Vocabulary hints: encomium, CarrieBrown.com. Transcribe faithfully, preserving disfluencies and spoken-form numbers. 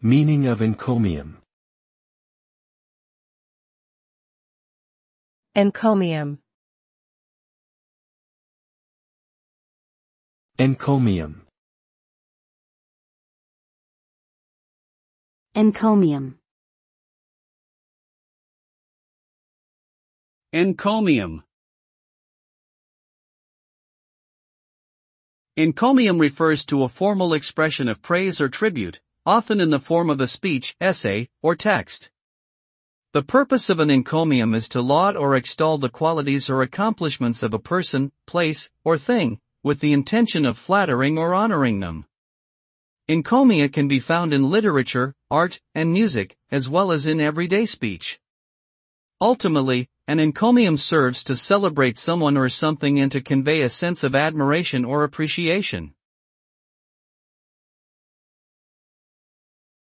Meaning of encomium. Encomium. Encomium. Encomium. Encomium. Encomium refers to a formal expression of praise or tribute, often in the form of a speech, essay, or text. The purpose of an encomium is to laud or extol the qualities or accomplishments of a person, place, or thing, with the intention of flattering or honoring them. Encomia can be found in literature, art, and music, as well as in everyday speech. Ultimately, an encomium serves to celebrate someone or something and to convey a sense of admiration or appreciation.